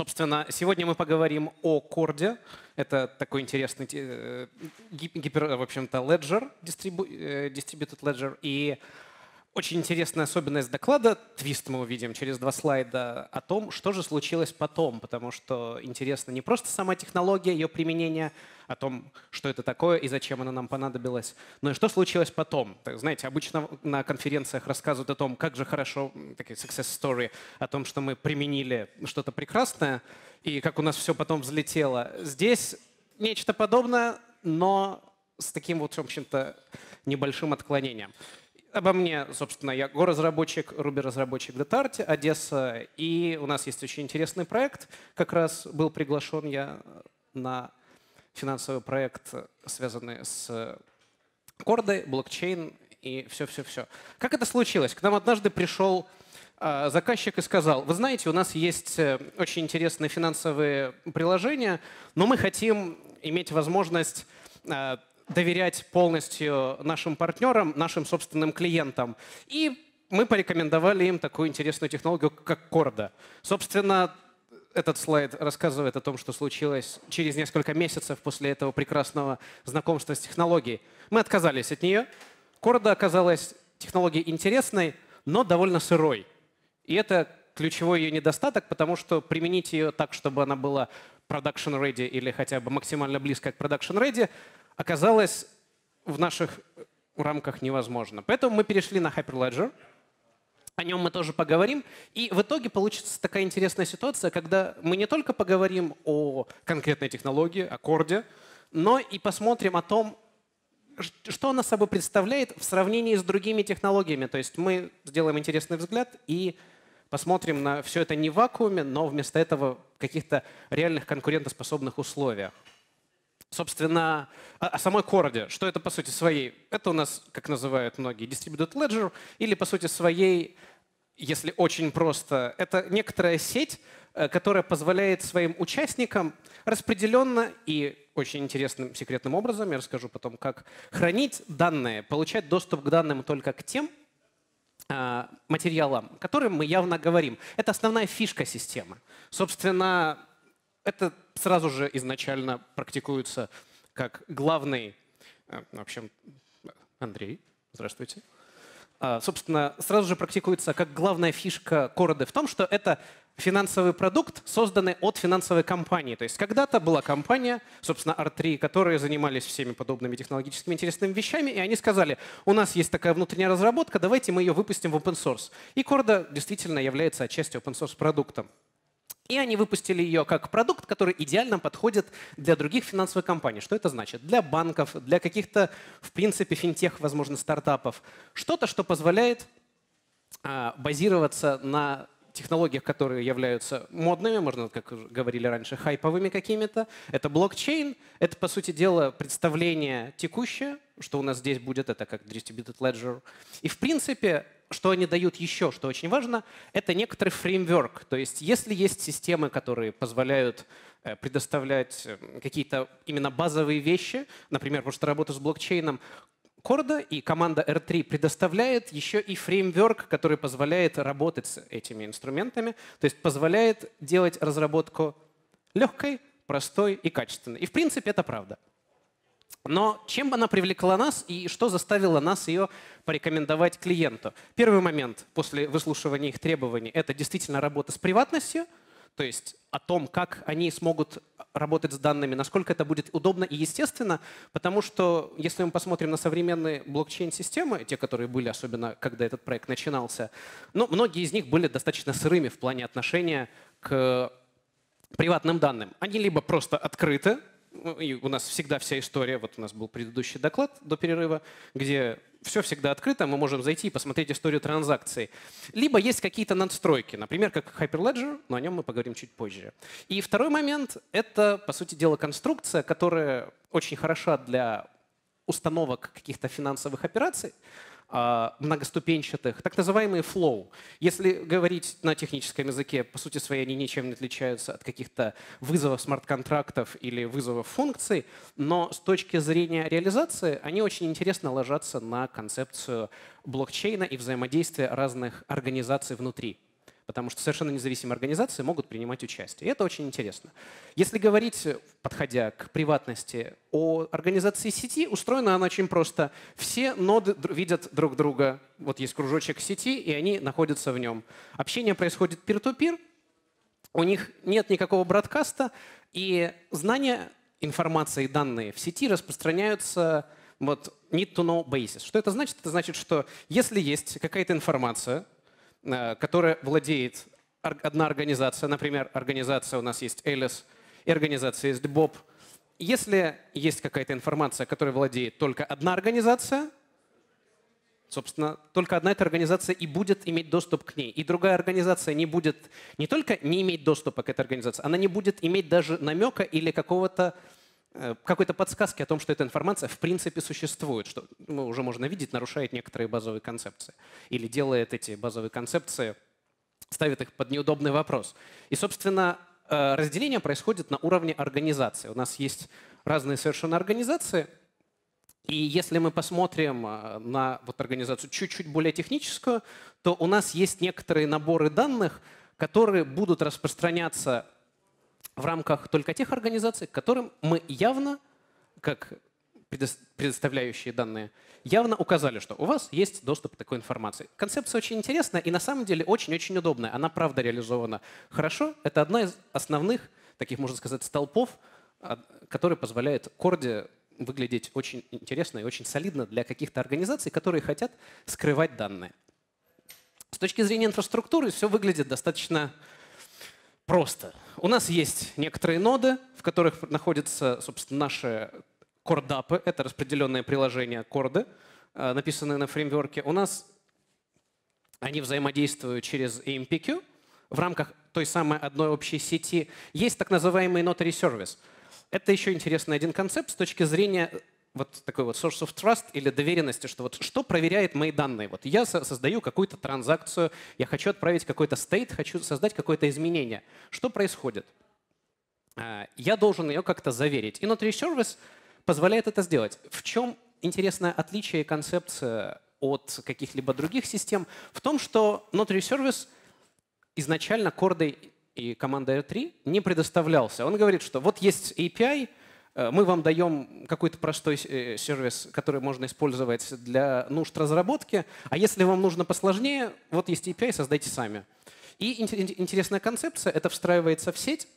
Собственно, сегодня мы поговорим о Корде. Это такой интересный ledger, distributed ledger. И очень интересная особенность доклада, твист мы увидим через 2 слайда, о том, что же случилось потом, потому что интересно не просто сама технология, ее применение, о том, что это такое и зачем она нам понадобилась, но и что случилось потом. Знаете, обычно на конференциях рассказывают о том, как же хорошо, такие success story, о том, что мы применили что-то прекрасное и как у нас все потом взлетело. Здесь нечто подобное, но с таким вот, в общем-то, небольшим отклонением. Обо мне, собственно, я Go-разработчик, Ruby-разработчик в DataArt, Одесса. И у нас есть очень интересный проект. Как раз был приглашен я на финансовый проект, связанный с Кордой, блокчейн и все-все-все. Как это случилось? К нам однажды пришел заказчик и сказал: вы знаете, у нас есть очень интересные финансовые приложения, но мы хотим иметь возможность доверять полностью нашим партнерам, нашим собственным клиентам. И мы порекомендовали им такую интересную технологию, как Корда. Собственно, этот слайд рассказывает о том, что случилось через несколько месяцев после этого прекрасного знакомства с технологией. Мы отказались от нее. Корда оказалась технологией интересной, но довольно сырой. И это ключевой ее недостаток, потому что применить ее так, чтобы она была production ready или хотя бы максимально близко к production ready, оказалось в наших рамках невозможно. Поэтому мы перешли на Hyperledger. О нем мы тоже поговорим. И в итоге получится такая интересная ситуация, когда мы не только поговорим о конкретной технологии, о Корде, но и посмотрим о том, что она собой представляет в сравнении с другими технологиями. То есть мы сделаем интересный взгляд и посмотрим на все это не в вакууме, но вместо этого в каких-то реальных конкурентоспособных условиях. Собственно, о самой Корде, что это по сути своей. Это у нас, как называют многие, distributed ledger, или по сути своей, если очень просто, это некоторая сеть, которая позволяет своим участникам распределенно и очень интересным секретным образом, я расскажу потом, как хранить данные, получать доступ к данным только к тем материалам, о которых мы явно говорим. Это основная фишка системы. Собственно, это сразу же изначально практикуется как главный… В общем, Андрей, здравствуйте. Собственно, сразу же практикуется как главная фишка Корды в том, что это финансовый продукт, созданный от финансовой компании. То есть когда-то была компания, собственно, R3, которые занимались всеми подобными технологическими интересными вещами, и они сказали: у нас есть такая внутренняя разработка, давайте мы ее выпустим в open source. И Корда действительно является отчасти open source продуктом. И они выпустили ее как продукт, который идеально подходит для других финансовых компаний. Что это значит? Для банков, для каких-то, в принципе, финтех, возможно, стартапов. Что-то, что позволяет базироваться на технологиях, которые являются модными, можно, как говорили раньше, хайповыми какими-то. Это блокчейн, это, по сути дела, представление текущее, что у нас здесь будет, это как distributed ledger. И, в принципе, что они дают еще, что очень важно, это некоторый фреймворк. То есть если есть системы, которые позволяют предоставлять какие-то именно базовые вещи, например, потому что работа с блокчейном, Корда и команда R3 предоставляет еще и фреймворк, который позволяет работать с этими инструментами, то есть позволяет делать разработку легкой, простой и качественной. И в принципе это правда. Но чем она привлекла нас и что заставило нас ее порекомендовать клиенту? Первый момент после выслушивания их требований — это действительно работа с приватностью, то есть о том, как они смогут работать с данными, насколько это будет удобно и естественно, потому что если мы посмотрим на современные блокчейн-системы, те, которые были, особенно когда этот проект начинался, ну, многие из них были достаточно сырыми в плане отношения к приватным данным. Они либо просто открыты, и у нас всегда вся история, вот у нас был предыдущий доклад до перерыва, где все всегда открыто, мы можем зайти и посмотреть историю транзакций. Либо есть какие-то надстройки, например, как Hyperledger, но о нем мы поговорим чуть позже. И второй момент — это, по сути дела, конструкция, которая очень хороша для установок каких-то финансовых операций, многоступенчатых, так называемые flow. Если говорить на техническом языке, по сути своей они ничем не отличаются от каких-то вызовов смарт-контрактов или вызовов функций, но с точки зрения реализации они очень интересно ложатся на концепцию блокчейна и взаимодействия разных организаций внутри. потому что совершенно независимые организации могут принимать участие. И это очень интересно. Если говорить, подходя к приватности, о организации сети, устроена она очень просто. Все ноды видят друг друга. Вот есть кружочек сети, и они находятся в нем. Общение происходит peer-to-peer, у них нет никакого бродкаста, и знания, информация и данные в сети распространяются вот need-to-know basis. Что это значит? Это значит, что если есть какая-то информация, которая владеет одна организация, например, организация у нас есть Элис, и организация есть Боб. Если есть какая-то информация, которой владеет только одна организация, собственно, только одна эта организация и будет иметь доступ к ней. И другая организация не будет не только не иметь доступа к этой организации, она не будет иметь даже намека или какой-то подсказки о том, что эта информация в принципе существует, что ну, уже можно видеть, нарушает некоторые базовые концепции или делает эти базовые концепции, ставит их под неудобный вопрос. И, собственно, разделение происходит на уровне организации. У нас есть разные совершенно организации, и если мы посмотрим на вот организацию чуть-чуть более техническую, то у нас есть некоторые наборы данных, которые будут распространяться в рамках только тех организаций, которым мы явно, как предоставляющие данные, явно указали, что у вас есть доступ к такой информации. Концепция очень интересная и на самом деле очень-очень удобная. Она правда реализована хорошо. Это одна из основных, таких можно сказать, столпов, который позволяет Корде выглядеть очень интересно и очень солидно для каких-то организаций, которые хотят скрывать данные. С точки зрения инфраструктуры все выглядит достаточно просто. У нас есть некоторые ноды, в которых находятся, собственно, наши кордапы. Это распределенные приложения корды, написанные на фреймворке. У нас они взаимодействуют через AMPQ в рамках той самой одной общей сети. Есть так называемый Notary Service. Это еще интересный один концепт с точки зрения вот такой вот source of trust или доверенности, что вот что проверяет мои данные. Вот я создаю какую-то транзакцию, я хочу отправить какой-то стейт, хочу создать какое-то изменение. Что происходит? Я должен ее как-то заверить. И Notary Service позволяет это сделать. В чем интересное отличие и концепция от каких-либо других систем? В том, что Notary Service изначально Кордой и командой R3 не предоставлялся. Он говорит, что вот есть API, мы вам даем какой-то простой сервис, который можно использовать для нужд разработки. А если вам нужно посложнее, вот есть API, создайте сами. И интересная концепция, это встраивается в сеть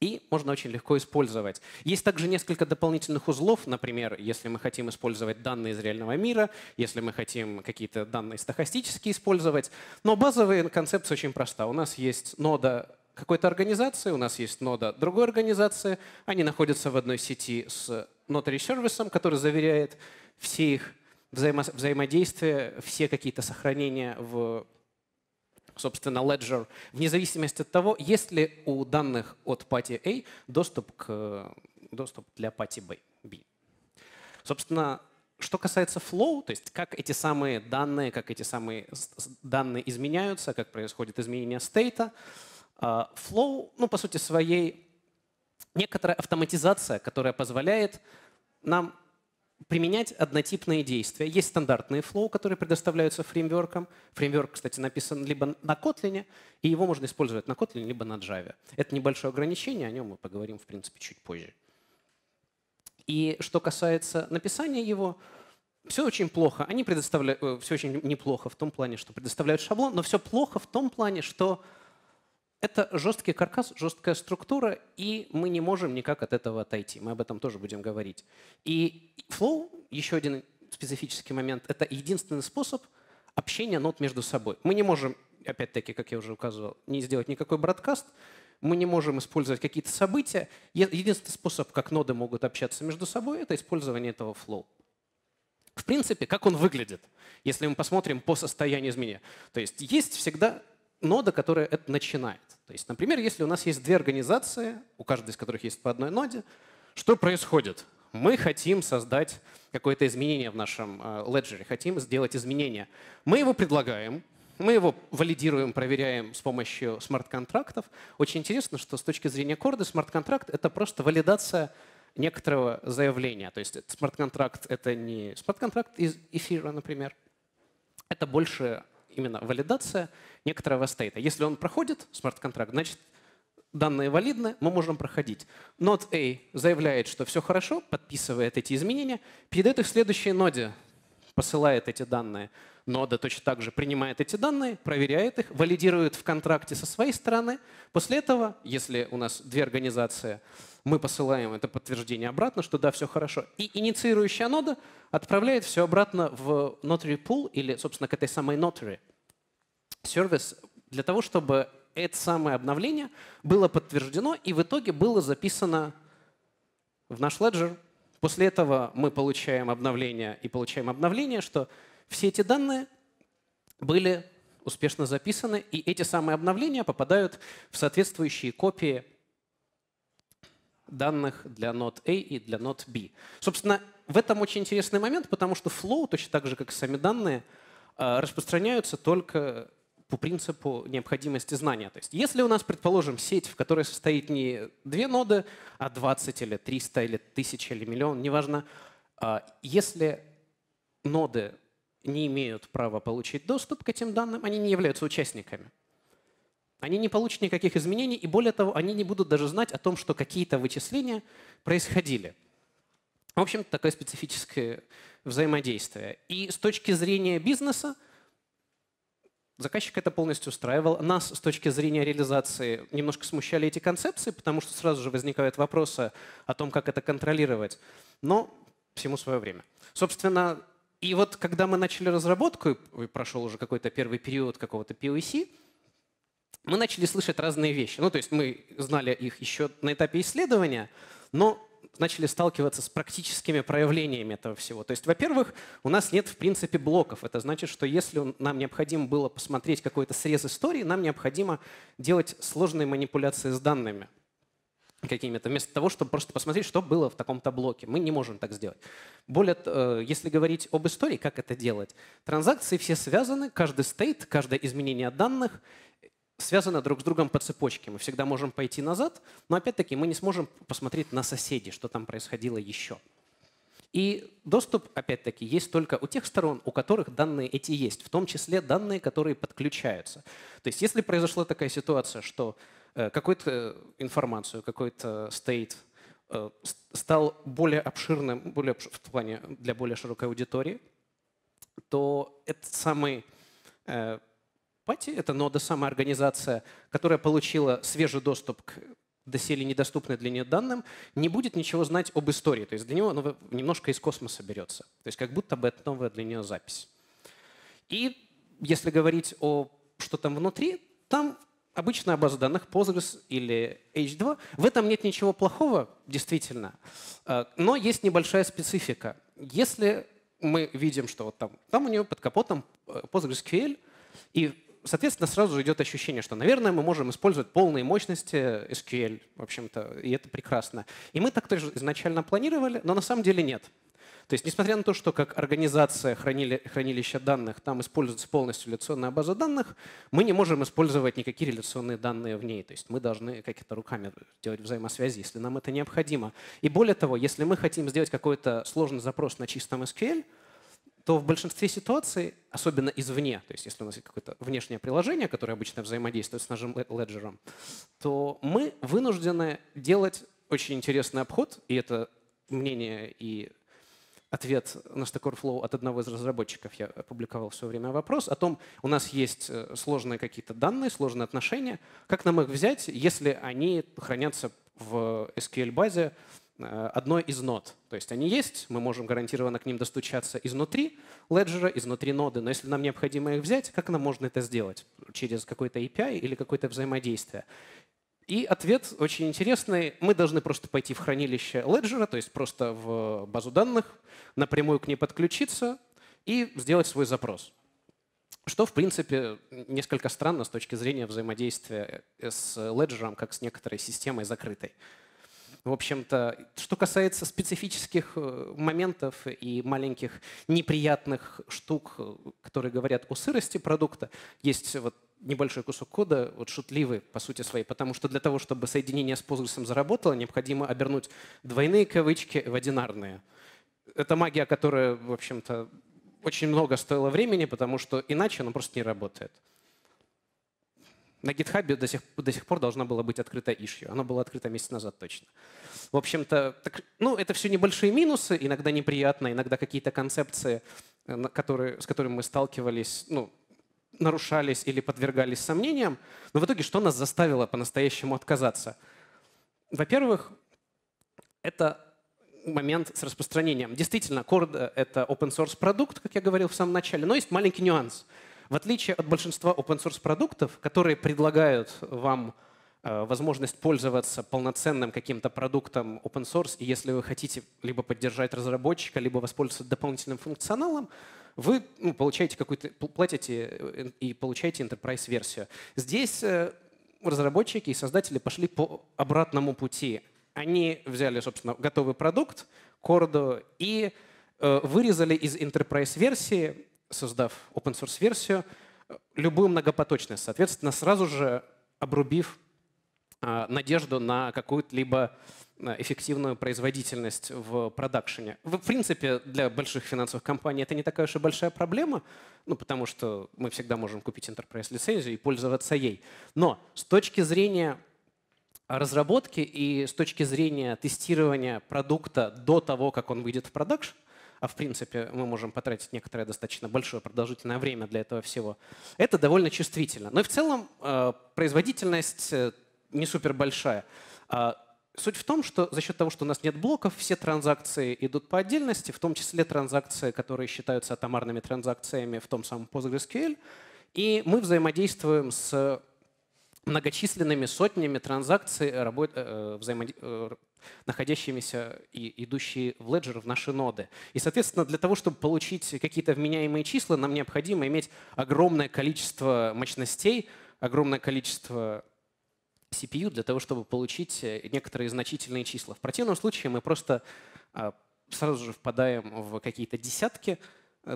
и можно очень легко использовать. Есть также несколько дополнительных узлов, например, если мы хотим использовать данные из реального мира, если мы хотим какие-то данные стохастические использовать. Но базовая концепция очень проста. У нас есть нода какой-то организации, у нас есть нода другой организации. Они находятся в одной сети с Notary Service, который заверяет все их взаимодействия, все какие-то сохранения в, собственно, Ledger, вне зависимости от того, есть ли у данных от Party A доступ для Party B. Собственно, что касается flow, то есть как эти самые данные изменяются, как происходит изменение стейта, flow, ну, по сути своей, некоторая автоматизация, которая позволяет нам применять однотипные действия. Есть стандартные флоу, которые предоставляются фреймворком. Фреймворк, кстати, написан либо на Kotlin, и его можно использовать на Kotlin, либо на Java. Это небольшое ограничение, о нем мы поговорим, в принципе, чуть позже. И что касается написания его, все очень плохо. Они предоставляют, все очень неплохо в том плане, что предоставляют шаблон, но все плохо в том плане, что это жесткий каркас, жесткая структура, и мы не можем никак от этого отойти. Мы об этом тоже будем говорить. И Flow, еще один специфический момент, это единственный способ общения нод между собой. Мы не можем, опять-таки, как я уже указывал, не сделать никакой бродкаст, мы не можем использовать какие-то события. Единственный способ, как ноды могут общаться между собой, это использование этого Flow. В принципе, как он выглядит, если мы посмотрим по состоянию изменения. То есть есть всегда нода, которая это начинает. То есть, например, если у нас есть две организации, у каждой из которых есть по одной ноде, что происходит? Мы хотим создать какое-то изменение в нашем леджере, хотим сделать изменение. Мы его предлагаем, мы его валидируем, проверяем с помощью смарт-контрактов. Очень интересно, что с точки зрения Корды смарт-контракт — это просто валидация некоторого заявления. То есть смарт-контракт — это не смарт-контракт из эфира, например. Это больше именно валидация некоторого стейта. Если он проходит, смарт-контракт, значит, данные валидны, мы можем проходить. Node A заявляет, что все хорошо, подписывает эти изменения, передает их следующей ноде, посылает эти данные. Нода точно так же принимает эти данные, проверяет их, валидирует в контракте со своей стороны. После этого, если у нас две организации, мы посылаем это подтверждение обратно, что да, все хорошо. И инициирующая нода отправляет все обратно в Notary Pool или, собственно, к этой самой Notary Service для того, чтобы это самое обновление было подтверждено и в итоге было записано в наш леджер. После этого мы получаем обновление, что все эти данные были успешно записаны, и эти самые обновления попадают в соответствующие копии данных для Node A и для Node B. Собственно, в этом очень интересный момент, потому что flow, точно так же, как и сами данные, распространяются только по принципу необходимости знания. То есть если у нас, предположим, сеть, в которой состоит не две ноды, а 20 или 300 или 1000 или миллион, неважно, если ноды не имеют права получить доступ к этим данным, они не являются участниками. Они не получат никаких изменений, и более того, они не будут даже знать о том, что какие-то вычисления происходили. В общем, такое специфическое взаимодействие. И с точки зрения бизнеса заказчик это полностью устраивал. Нас с точки зрения реализации немножко смущали эти концепции, потому что сразу же возникают вопросы о том, как это контролировать. Но всему свое время. Собственно, и вот когда мы начали разработку, и прошел уже какой-то первый период какого-то POC, мы начали слышать разные вещи. Ну, то есть мы знали их еще на этапе исследования, но начали сталкиваться с практическими проявлениями этого всего. То есть, во-первых, у нас нет, в принципе, блоков. Это значит, что если нам необходимо было посмотреть какой-то срез истории, нам необходимо делать сложные манипуляции с данными какими-то, вместо того, чтобы просто посмотреть, что было в таком-то блоке. Мы не можем так сделать. Более того, если говорить об истории, как это делать, транзакции все связаны, каждый стейт, каждое изменение данных связаны друг с другом по цепочке. Мы всегда можем пойти назад, но опять-таки мы не сможем посмотреть на соседей, что там происходило еще. И доступ, опять-таки, есть только у тех сторон, у которых данные эти есть, в том числе данные, которые подключаются. То есть если произошла такая ситуация, что какую-то информацию, какой-то стейт стал более обширным, в плане для более широкой аудитории, то этот самый пати, это нода, самоорганизация, которая получила свежий доступ к доселе недоступны для нее данным, не будет ничего знать об истории. То есть для него оно немножко из космоса берется. То есть как будто бы это новая для нее запись. И если говорить о что там внутри, там обычная база данных Postgres или H2. В этом нет ничего плохого, действительно. Но есть небольшая специфика. Если мы видим, что вот там у нее под капотом PostgreSQL, и соответственно, сразу же идет ощущение, что, наверное, мы можем использовать полные мощности SQL, в общем-то, и это прекрасно. И мы так тоже изначально планировали, но на самом деле нет. То есть, несмотря на то, что как организация хранилища данных, там используется полностью реляционная база данных, мы не можем использовать никакие реляционные данные в ней. То есть мы должны какими-то руками делать взаимосвязи, если нам это необходимо. И более того, если мы хотим сделать какой-то сложный запрос на чистом SQL, то в большинстве ситуаций, особенно извне, то есть если у нас есть какое-то внешнее приложение, которое обычно взаимодействует с нашим леджером, то мы вынуждены делать очень интересный обход, и это мнение и ответ на Stack Overflow от одного из разработчиков, я опубликовал все время вопрос, о том, у нас есть сложные какие-то данные, сложные отношения, как нам их взять, если они хранятся в SQL-базе, одной из нод. То есть они есть, мы можем гарантированно к ним достучаться изнутри леджера, изнутри ноды, но если нам необходимо их взять, как нам можно это сделать? Через какой-то API или какое-то взаимодействие? И ответ очень интересный. Мы должны просто пойти в хранилище леджера, то есть просто в базу данных, напрямую к ней подключиться и сделать свой запрос. Что, в принципе, несколько странно с точки зрения взаимодействия с леджером, как с некоторой системой закрытой. В общем-то, что касается специфических моментов и маленьких неприятных штук, которые говорят о сырости продукта, есть вот небольшой кусок кода, вот шутливый по сути своей, потому что для того, чтобы соединение с Postgres заработало, необходимо обернуть двойные кавычки в одинарные. Это магия, которая, в общем-то, очень много стоило времени, потому что иначе оно просто не работает. На GitHub до сих пор должна была быть открыта issue. Она была открыта месяц назад точно. В общем-то, это все небольшие минусы, иногда неприятно, иногда какие-то концепции, с которыми мы сталкивались, нарушались или подвергались сомнениям. Но в итоге что нас заставило по-настоящему отказаться? Во-первых, это момент с распространением. Действительно, Corda — это open-source продукт, как я говорил в самом начале, но есть маленький нюанс. В отличие от большинства open-source продуктов, которые предлагают вам возможность пользоваться полноценным каким-то продуктом open-source, и если вы хотите либо поддержать разработчика, либо воспользоваться дополнительным функционалом, вы платите и получаете enterprise-версию. Здесь разработчики и создатели пошли по обратному пути. Они взяли, собственно, готовый продукт, Corda, и вырезали из enterprise-версии, создав open-source-версию, любую многопоточность, соответственно, сразу же обрубив надежду на какую-либо эффективную производительность в продакшене. В принципе, для больших финансовых компаний это не такая уж и большая проблема, потому что мы всегда можем купить enterprise-лицензию и пользоваться ей. Но с точки зрения разработки и с точки зрения тестирования продукта до того, как он выйдет в продакшн, а в принципе мы можем потратить некоторое достаточно большое продолжительное время для этого всего, это довольно чувствительно. Но и в целом производительность не супер большая. Суть в том, что за счет того, что у нас нет блоков, все транзакции идут по отдельности, в том числе транзакции, которые считаются атомарными транзакциями в том самом PostgreSQL, и мы взаимодействуем с многочисленными сотнями транзакций, находящимися и идущие в леджер, в наши ноды. И, соответственно, для того, чтобы получить какие-то вменяемые числа, нам необходимо иметь огромное количество мощностей, огромное количество CPU для того, чтобы получить некоторые значительные числа. В противном случае мы просто сразу же впадаем в какие-то десятки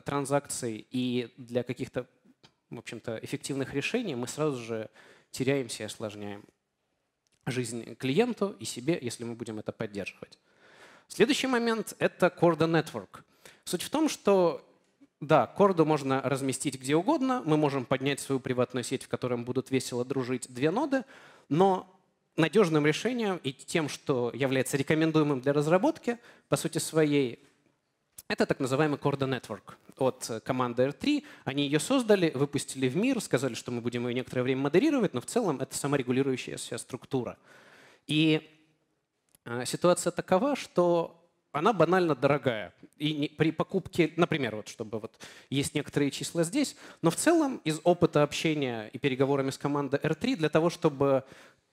транзакций, и для каких-то, в общем-то, эффективных решений мы сразу же теряемся и осложняем жизнь клиенту и себе, если мы будем это поддерживать. Следующий момент — это Corda Network. Суть в том, что да, Corda можно разместить где угодно, мы можем поднять свою приватную сеть, в которой будут весело дружить две ноды, но надежным решением и тем, что является рекомендуемым для разработки, по сути своей, это так называемый Corda Network от команды R3. Они ее создали, выпустили в мир, сказали, что мы будем ее некоторое время модерировать, но в целом это саморегулирующаяся структура. И ситуация такова, что она банально дорогая. И при покупке, например, есть некоторые числа здесь, но в целом из опыта общения и переговорами с командой R3 для того, чтобы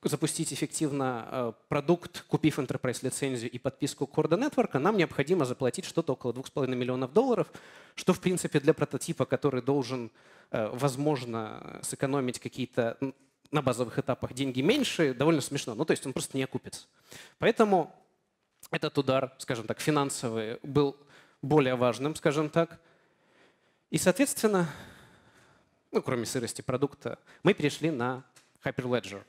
запустить эффективно продукт, купив enterprise-лицензию и подписку Corda Network, нам необходимо заплатить что-то около $2,5 миллиона, что, в принципе, для прототипа, который должен, возможно, сэкономить какие-то на базовых этапах деньги меньше, довольно смешно. То есть он просто не окупится. Поэтому этот удар, скажем так, финансовый был более важным, скажем так. И, соответственно, кроме сырости продукта, мы перешли на Hyperledger.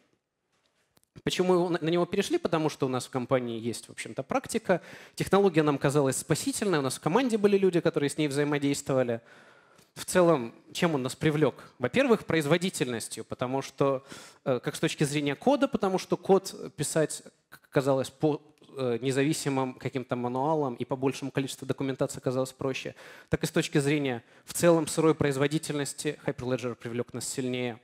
Почему на него перешли? Потому что у нас в компании есть, в общем-то, практика. Технология нам казалась спасительной. У нас в команде были люди, которые с ней взаимодействовали. В целом, чем он нас привлек? Во-первых, производительностью, потому что, как с точки зрения кода, потому что код писать казалось по независимым каким-то мануалам и по большему количеству документации казалось проще, так и с точки зрения в целом сырой производительности Hyperledger привлек нас сильнее.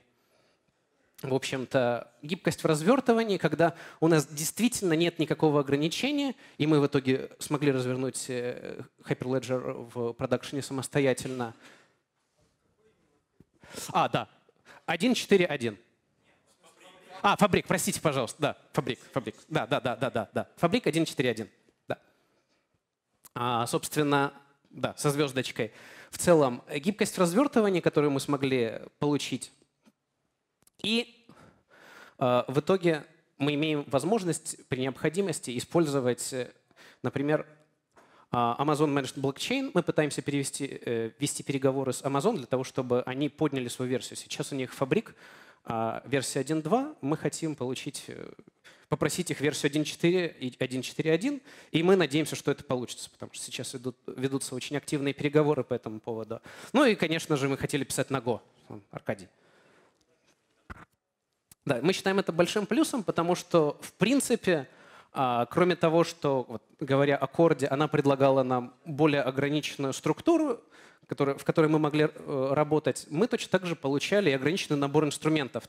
В общем-то, гибкость в развертывании, когда у нас действительно нет никакого ограничения, и мы в итоге смогли развернуть Hyperledger в продакшене самостоятельно. Да. 1.4.1. Фабрик, простите, пожалуйста. Да, фабрик. Да. Фабрик 1.4.1. Да. Собственно, да, со звездочкой. В целом, гибкость в развертывании, которую мы смогли получить, и в итоге мы имеем возможность при необходимости использовать, например, Amazon Managed Blockchain. Мы пытаемся вести переговоры с Amazon для того, чтобы они подняли свою версию. Сейчас у них Fabric, версия 1.2. Мы хотим получить попросить их версию 1.4 и 1.4.1, и мы надеемся, что это получится, потому что сейчас ведутся очень активные переговоры по этому поводу. Ну и, конечно же, мы хотели писать на Go, Аркадий. Да, мы считаем это большим плюсом, потому что, в принципе, кроме того, что, вот, говоря о Корде, она предлагала нам более ограниченную структуру, в которой мы могли работать, мы точно так же получали и ограниченный набор инструментов.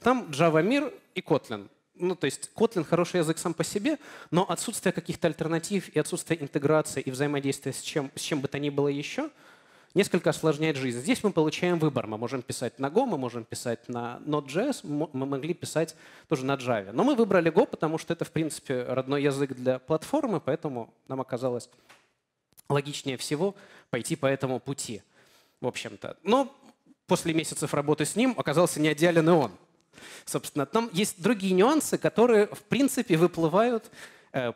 Там Java мир и Kotlin. Ну, то есть Kotlin — хороший язык сам по себе, но отсутствие каких-то альтернатив и отсутствие интеграции и взаимодействия с чем бы то ни было еще несколько осложняет жизнь. Здесь мы получаем выбор. Мы можем писать на Go, мы можем писать на Node.js, мы могли писать тоже на Java. Но мы выбрали Go, потому что это, в принципе, родной язык для платформы, поэтому нам оказалось логичнее всего пойти по этому пути, в общем-то. Но после месяцев работы с ним оказался не идеален и он. Собственно, там есть другие нюансы, которые, в принципе, выплывают,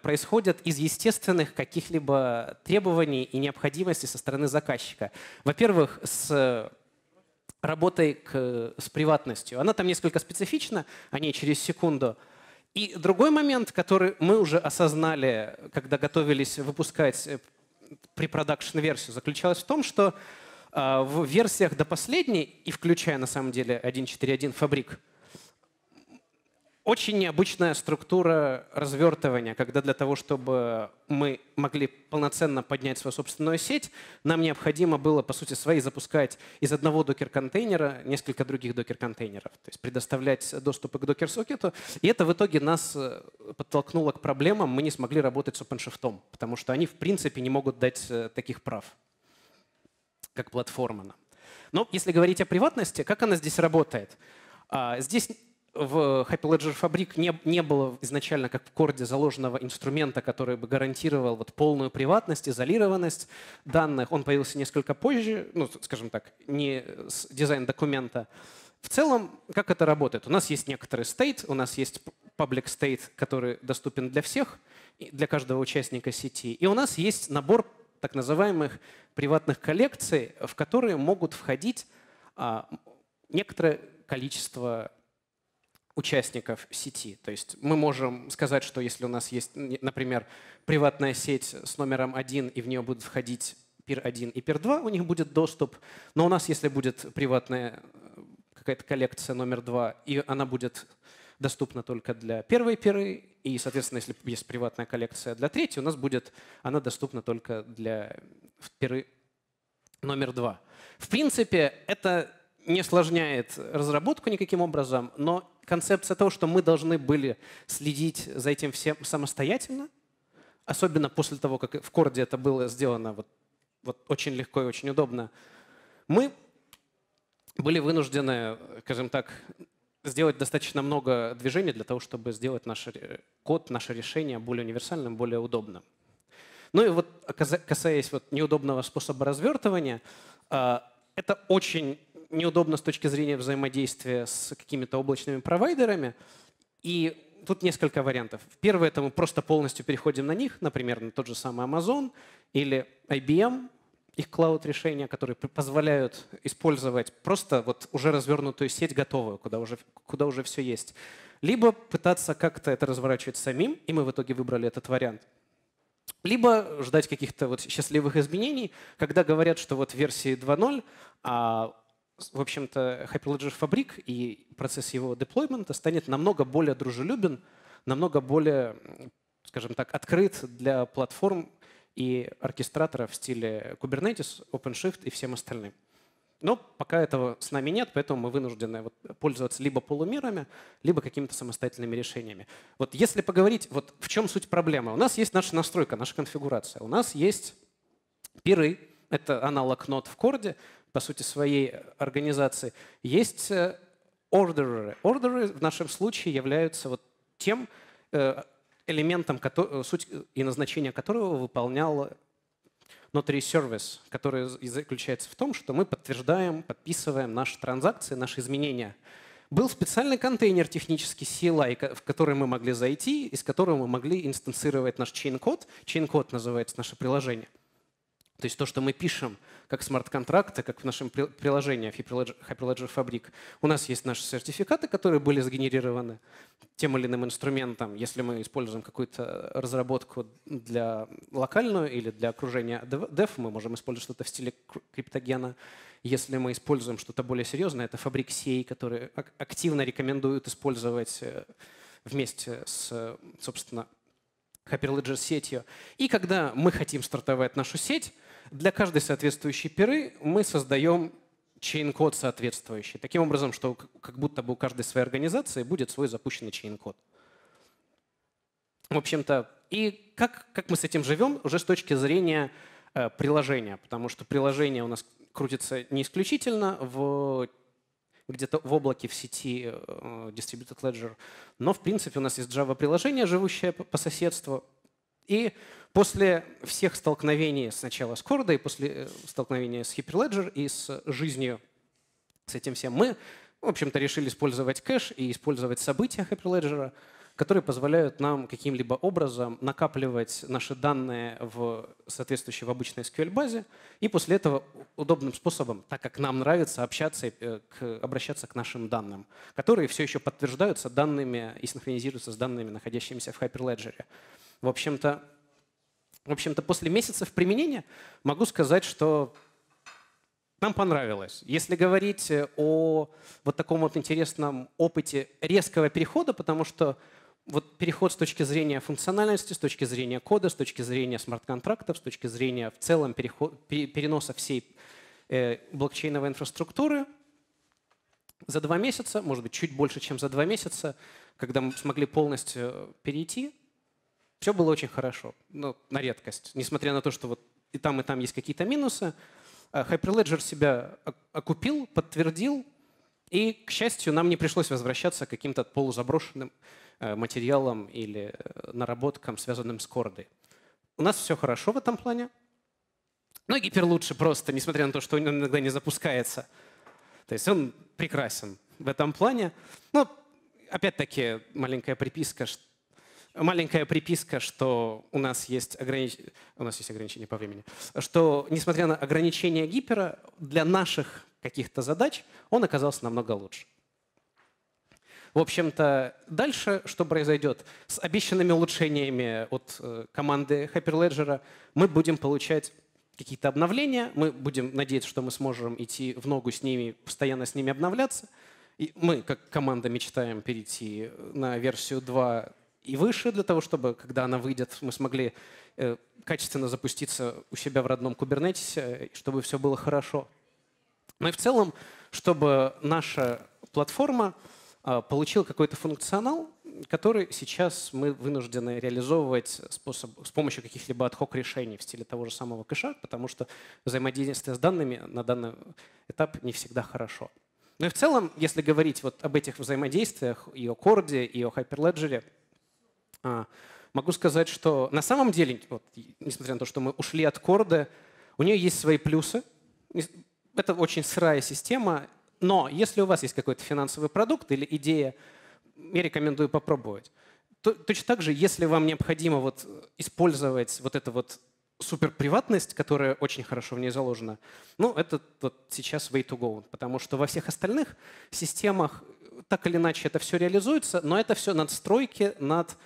происходят из естественных каких-либо требований и необходимостей со стороны заказчика. Во-первых, с работой с приватностью. Она там несколько специфична, о ней через секунду. И другой момент, который мы уже осознали, когда готовились выпускать препродакшн-версию, заключалась в том, что в версиях до последней, и включая на самом деле 1.4.1 Fabric, очень необычная структура развертывания, когда для того, чтобы мы могли полноценно поднять свою собственную сеть, нам необходимо было, по сути своей, запускать из одного докер-контейнера несколько других докер-контейнеров, то есть предоставлять доступы к докер-сокету. И это в итоге нас подтолкнуло к проблемам. Мы не смогли работать с OpenShift, потому что они, в принципе, не могут дать таких прав, как платформа нам. Но если говорить о приватности, как она здесь работает? Здесь в Hyperledger Fabric не было изначально, как в Корде, заложенного инструмента, который бы гарантировал вот полную приватность, изолированность данных. Он появился несколько позже, ну, скажем так, не с дизайн документа. В целом, как это работает? У нас есть некоторый state, у нас есть public state, который доступен для всех, для каждого участника сети. И у нас есть набор так называемых приватных коллекций, в которые могут входить некоторое количество участников сети. То есть мы можем сказать, что если у нас есть, например, приватная сеть с номером 1, и в нее будут входить пир 1 и пир 2, у них будет доступ. Но у нас, если будет приватная какая-то коллекция номер 2, и она будет доступна только для первой пиры, и, соответственно, если есть приватная коллекция для третьей, у нас будет она доступна только для пиры номер 2. В принципе, это не осложняет разработку никаким образом, но концепция того, что мы должны были следить за этим всем самостоятельно, особенно после того, как в Корде это было сделано вот очень легко и очень удобно, мы были вынуждены, скажем так, сделать достаточно много движений для того, чтобы сделать наш код, наше решение более универсальным, более удобным. Ну и вот, касаясь вот неудобного способа развертывания, это очень неудобно с точки зрения взаимодействия с какими-то облачными провайдерами. И тут несколько вариантов. Первое — это мы просто полностью переходим на них, например, на тот же самый Amazon или IBM, их клауд-решения, которые позволяют использовать просто вот уже развернутую сеть готовую, куда уже все есть. Либо пытаться как-то это разворачивать самим, и мы в итоге выбрали этот вариант. Либо ждать каких-то вот счастливых изменений, когда говорят, что вот в версии 2.0, в общем-то, Hyperledger Fabric и процесс его деплоймента станет намного более дружелюбен, намного более, скажем так, открыт для платформ и оркестраторов в стиле Kubernetes, OpenShift и всем остальным. Но пока этого с нами нет, поэтому мы вынуждены пользоваться либо полумерами, либо какими-то самостоятельными решениями. Вот если поговорить, вот в чем суть проблемы. У нас есть наша настройка, наша конфигурация. У нас есть пиры, это аналог нод в Корде, по сути своей организации. Есть ордеры. Ордеры в нашем случае являются вот тем элементом, суть и назначение которого выполнял Notary Service, который заключается в том, что мы подтверждаем, подписываем наши транзакции, наши изменения. Был специальный контейнер технический CLI, в который мы могли зайти, из которого мы могли инстанцировать наш чейн-код. Чейн-код называется наше приложение. То есть то, что мы пишем как смарт-контракты, как в нашем приложении Hyperledger Fabric, у нас есть наши сертификаты, которые были сгенерированы тем или иным инструментом, если мы используем какую-то разработку для локальную или для окружения dev, мы можем использовать что-то в стиле криптогена. Если мы используем что-то более серьезное, это Fabric CA, который активно рекомендуют использовать вместе с, собственно, Hyperledger сетью. И когда мы хотим стартовать нашу сеть, для каждой соответствующей пиры мы создаем чейн-код соответствующий. Таким образом, что как будто бы у каждой своей организации будет свой запущенный чейн-код. В общем-то, и как мы с этим живем уже с точки зрения приложения, потому что приложение у нас крутится не исключительно где-то в облаке, в сети Distributed Ledger, но в принципе у нас есть Java-приложение, живущее по соседству. И после всех столкновений сначала с Corda и после столкновения с Hyperledger и с жизнью, с этим всем, мы, в общем-то, решили использовать кэш и использовать события Hyperledger, которые позволяют нам каким-либо образом накапливать наши данные в соответствующей в обычной SQL-базе и после этого удобным способом, так как нам нравится общаться, обращаться к нашим данным, которые все еще подтверждаются данными и синхронизируются с данными, находящимися в Hyperledger. В общем-то, после месяцев применения могу сказать, что нам понравилось. Если говорить о вот таком вот интересном опыте резкого перехода, потому что вот переход с точки зрения функциональности, с точки зрения кода, с точки зрения смарт-контрактов, с точки зрения в целом переноса всей блокчейновой инфраструктуры за 2 месяца, может быть, чуть больше, чем за 2 месяца, когда мы смогли полностью перейти, все было очень хорошо, ну, на редкость. Несмотря на то, что вот и там есть какие-то минусы, Hyperledger себя окупил, подтвердил, и, к счастью, нам не пришлось возвращаться к каким-то полузаброшенным материалам или наработкам, связанным с Кордой. У нас все хорошо в этом плане. Но гипер лучше просто, несмотря на то, что он иногда не запускается. То есть он прекрасен в этом плане. Но опять-таки маленькая приписка, что у нас есть ограничение по времени, что, несмотря на ограничения гипера, для наших каких-то задач он оказался намного лучше. В общем-то, дальше что произойдет? С обещанными улучшениями от команды Hyperledger мы будем получать какие-то обновления, мы будем надеяться, что мы сможем идти в ногу с ними, постоянно с ними обновляться. И мы, как команда, мечтаем перейти на версию 2 и выше, для того, чтобы, когда она выйдет, мы смогли качественно запуститься у себя в родном Kubernetes, чтобы все было хорошо. Ну и в целом, чтобы наша платформа получила какой-то функционал, который сейчас мы вынуждены реализовывать с помощью каких-либо ad-hoc-решений в стиле того же самого кэша, потому что взаимодействие с данными на данный этап не всегда хорошо. Ну и в целом, если говорить вот об этих взаимодействиях и о Corda, и о Hyperledger, могу сказать, что на самом деле, вот, несмотря на то, что мы ушли от Corda, у нее есть свои плюсы. Это очень сырая система, но если у вас есть какой-то финансовый продукт или идея, я рекомендую попробовать. Точно так же, если вам необходимо вот использовать вот эту вот суперприватность, которая очень хорошо в ней заложена, ну, это вот сейчас way to go, потому что во всех остальных системах так или иначе это все реализуется, но это все надстройки над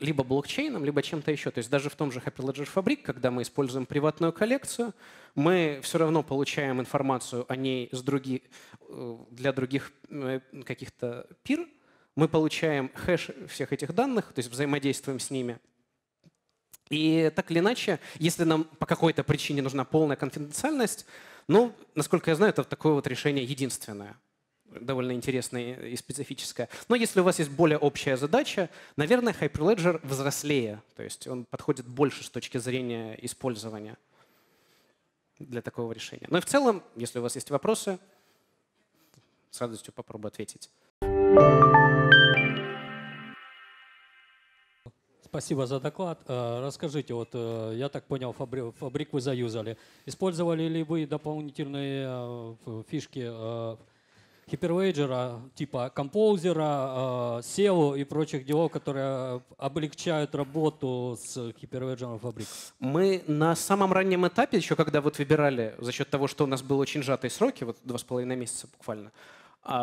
либо блокчейном, либо чем-то еще. То есть даже в том же Hyperledger Fabric, когда мы используем приватную коллекцию, мы все равно получаем информацию о ней для других каких-то пир. Мы получаем хэш всех этих данных, то есть взаимодействуем с ними. И так или иначе, если нам по какой-то причине нужна полная конфиденциальность, ну, насколько я знаю, это такое вот решение единственное. Довольно интересная и специфическая. Но если у вас есть более общая задача, наверное, Hyperledger взрослее. То есть он подходит больше с точки зрения использования для такого решения. Но и в целом, если у вас есть вопросы, с радостью попробую ответить. Спасибо за доклад. Расскажите, вот я так понял, Фабрик вы заюзали. Использовали ли вы дополнительные фишки Hyperledger, типа Composer, SEO и прочих делов, которые облегчают работу с Hyperledger Fabric? Мы на самом раннем этапе, еще когда вот выбирали, за счет того, что у нас были очень сжатые сроки, вот 2,5 месяца буквально,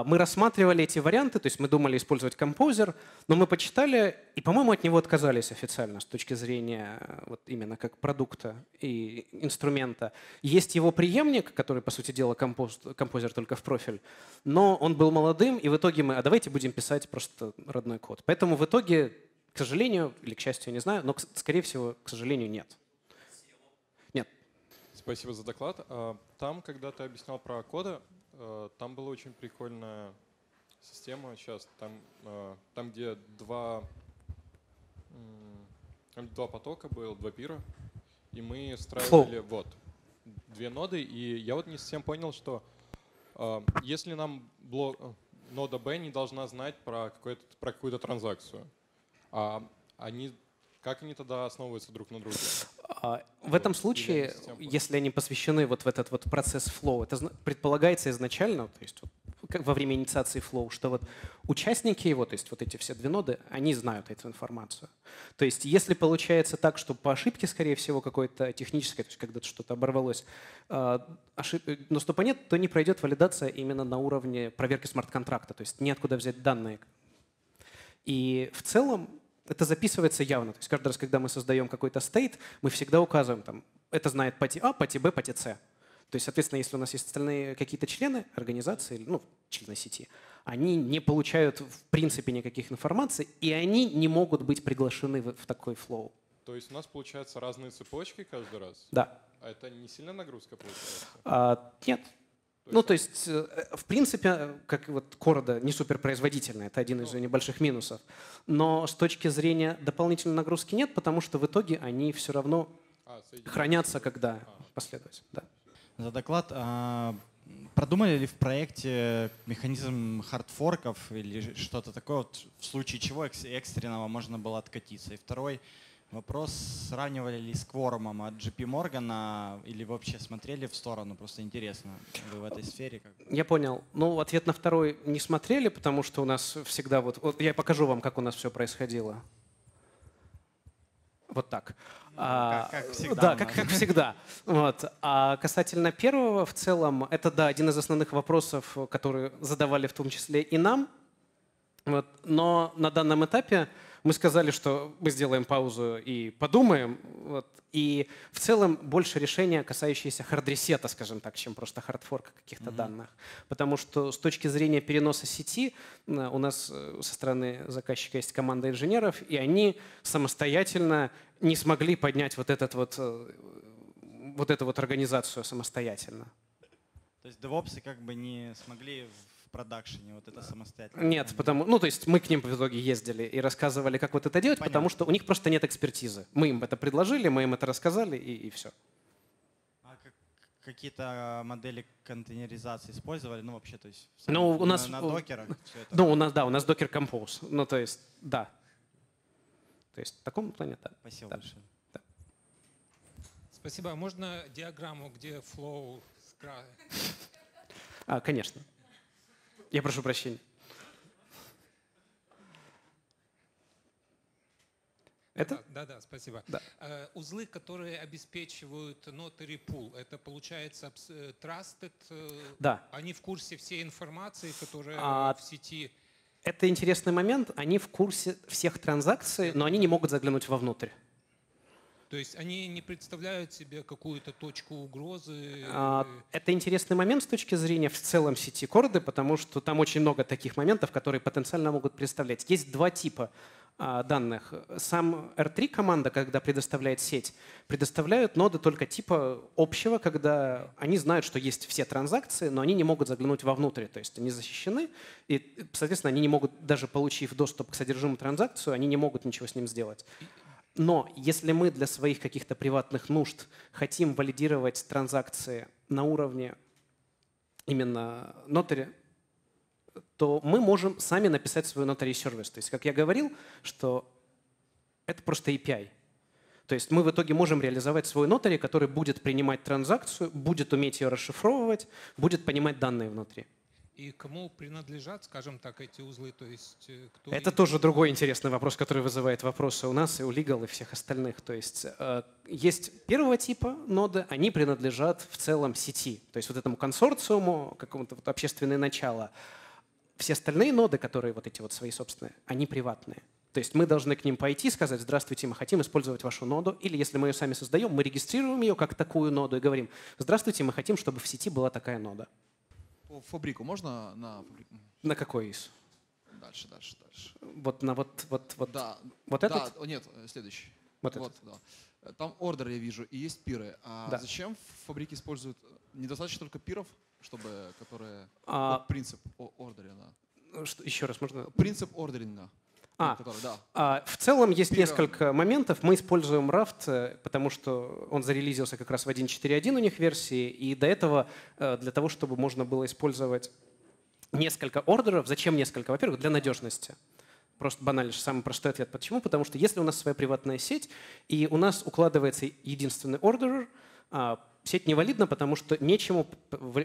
мы рассматривали эти варианты, то есть мы думали использовать Composer, но мы почитали и, по-моему, от него отказались официально с точки зрения вот именно как продукта и инструмента. Есть его преемник, который, по сути дела, Composer только в профиль, но он был молодым, и в итоге мы, а давайте будем писать просто родной код. Поэтому в итоге, к сожалению, или к счастью, не знаю, но, скорее всего, к сожалению, нет. Нет. Спасибо за доклад. Там, когда ты объяснял про коды, там была очень прикольная система сейчас, там где два потока было, два пира, и мы встраивали вот две ноды, и я вот не совсем понял, что если нам нода B не должна знать про какую-то транзакцию, как они тогда основываются друг на друге? В этом случае, если они посвящены вот в этот вот процесс флоу, это предполагается изначально, то есть во время инициации флоу, что вот участники его, то есть вот эти все две ноды, они знают эту информацию. То есть если получается так, что по ошибке, скорее всего, какой-то технической, то есть когда-то что-то оборвалось, наступа нет, то не пройдет валидация именно на уровне проверки смарт-контракта, то есть неоткуда взять данные. И в целом это записывается явно. То есть каждый раз, когда мы создаем какой-то стейт, мы всегда указываем, там, это знает пати А, пати Б, пати С. То есть, соответственно, если у нас есть остальные какие-то члены организации, ну, члены сети, они не получают в принципе никаких информаций, и они не могут быть приглашены в такой флоу. То есть у нас получаются разные цепочки каждый раз? Да. А это не сильно нагрузка получается? Нет. Ну, то есть, в принципе, как вот Corda не суперпроизводительная, это один из ее небольших минусов. Но с точки зрения дополнительной нагрузки нет, потому что в итоге они все равно хранятся, когда последовательно. Да. За доклад. Продумали ли в проекте механизм хардфорков или что-то такое, вот, в случае чего экстренного можно было откатиться? И второй вопрос. Сравнивали ли с Quorum'ом от JP Morgan или вообще смотрели в сторону? Просто интересно, вы в этой сфере. Я понял. Ну, ответ на второй не смотрели, потому что у нас всегда… Вот я покажу вам, как у нас все происходило. Вот так. Ну, как всегда. Да, как всегда. Вот. А касательно первого, в целом, это, да, один из основных вопросов, которые задавали в том числе и нам. Вот. Но на данном этапе мы сказали, что мы сделаем паузу и подумаем. Вот. И в целом больше решения, касающиеся хардресета, скажем так, чем просто хардфорка каких-то данных. Потому что с точки зрения переноса сети у нас со стороны заказчика есть команда инженеров, и они самостоятельно не смогли поднять вот эту организацию самостоятельно. То есть девопсы как бы не смогли… продакшене, вот это самостоятельно. Нет, потому, ну, то есть мы к ним в итоге ездили и рассказывали, как вот это делать. Понятно. Потому что у них просто нет экспертизы. Мы им это предложили, мы им это рассказали, и все. А какие-то модели контейнеризации использовали? Ну, вообще, то есть у нас, на докерах все это? Ну, у нас Docker Compose. Ну, то есть, да. То есть в таком плане, да. Спасибо большое. Да. Спасибо. Можно диаграмму, где flow? Конечно. Я прошу прощения. Это? Да, спасибо. Да. Узлы, которые обеспечивают Notary Pool, это получается Trusted? Да. Они в курсе всей информации, которая в сети? Это интересный момент. Они в курсе всех транзакций, но они не могут заглянуть вовнутрь. То есть они не представляют себе какую-то точку угрозы? Это интересный момент с точки зрения в целом сети Corda, потому что там очень много таких моментов, которые потенциально могут представлять. Есть два типа данных. Сам R3 команда, когда предоставляет сеть, предоставляют ноды только типа общего, когда они знают, что есть все транзакции, но они не могут заглянуть вовнутрь. То есть они защищены, и, соответственно, они не могут, даже получив доступ к содержимому транзакцию, они не могут ничего с ним сделать. Но если мы для своих каких-то приватных нужд хотим валидировать транзакции на уровне именно Notary, то мы можем сами написать свой Notary Service. То есть, как я говорил, что это просто API. То есть мы в итоге можем реализовать свой Notary, который будет принимать транзакцию, будет уметь ее расшифровывать, будет понимать данные внутри. И кому принадлежат, скажем так, эти узлы? То есть, кто это их... тоже другой интересный вопрос, который вызывает вопросы у нас и у Legal и всех остальных. То есть есть первого типа ноды, они принадлежат в целом сети, то есть вот этому консорциуму, какому-то вот общественное начало. Все остальные ноды, которые вот эти вот свои собственные, они приватные. То есть мы должны к ним пойти и сказать: здравствуйте, мы хотим использовать вашу ноду. Или если мы ее сами создаем, мы регистрируем ее как такую ноду и говорим: здравствуйте, мы хотим, чтобы в сети была такая нода. По фабрику можно на фабрику? На какой из? Дальше. Вот на вот. Да. Вот да, этот? Нет, следующий. Вот этот. Да. Там ордер я вижу, и есть пиры. А да. Зачем в фабрике используют? Недостаточно только пиров, чтобы, которые… Вот принцип ордеринга. Еще раз можно? Принцип ордеринга. В целом есть несколько моментов. Мы используем Raft, потому что он зарелизился как раз в 1.4.1 у них версии. И до этого для того, чтобы можно было использовать несколько ордеров. Зачем несколько? Во-первых, для надежности. Просто банальный, самый простой ответ. Почему? Потому что если у нас своя приватная сеть, и у нас укладывается единственный ордер, сеть невалидна, потому что нечему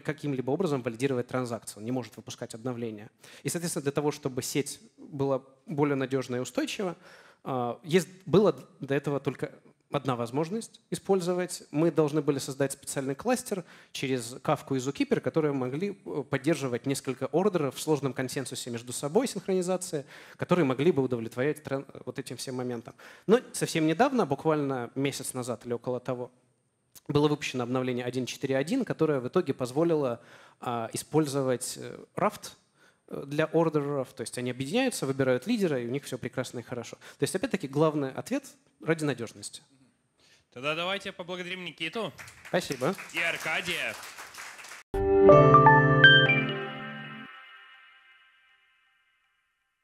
каким-либо образом валидировать транзакцию. Он не может выпускать обновления. И, соответственно, для того, чтобы сеть была более надежна и устойчива, была до этого только одна возможность использовать. Мы должны были создать специальный кластер через Kafka и ZooKeeper, которые могли поддерживать несколько ордеров в сложном консенсусе между собой, синхронизации, которые могли бы удовлетворять вот этим всем моментам. Но совсем недавно, буквально месяц назад или около того, было выпущено обновление 1.4.1, которое в итоге позволило использовать Raft для ордеров. То есть они объединяются, выбирают лидера, и у них все прекрасно и хорошо. То есть опять-таки главный ответ ради надежности. Тогда давайте поблагодарим Никиту. Спасибо. И Аркадия.